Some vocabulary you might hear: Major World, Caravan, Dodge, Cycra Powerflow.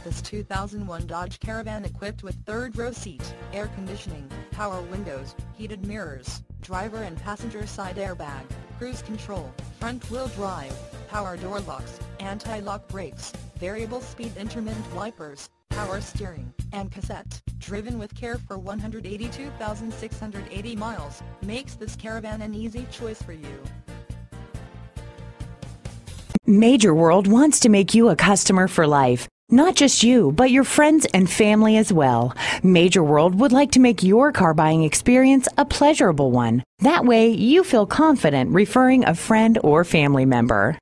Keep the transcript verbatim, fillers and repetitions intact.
at this two thousand one Dodge Caravan equipped with third-row seat, air conditioning, power windows, heated mirrors, driver and passenger side airbag, cruise control, front-wheel drive, power door locks, anti-lock brakes, variable speed intermittent wipers, power steering, and cassette, driven with care for one hundred eighty-two thousand six hundred eighty miles, makes this Caravan an easy choice for you. Major World wants to make you a customer for life. Not just you, but your friends and family as well. Major World would like to make your car buying experience a pleasurable one. That way, you feel confident referring a friend or family member.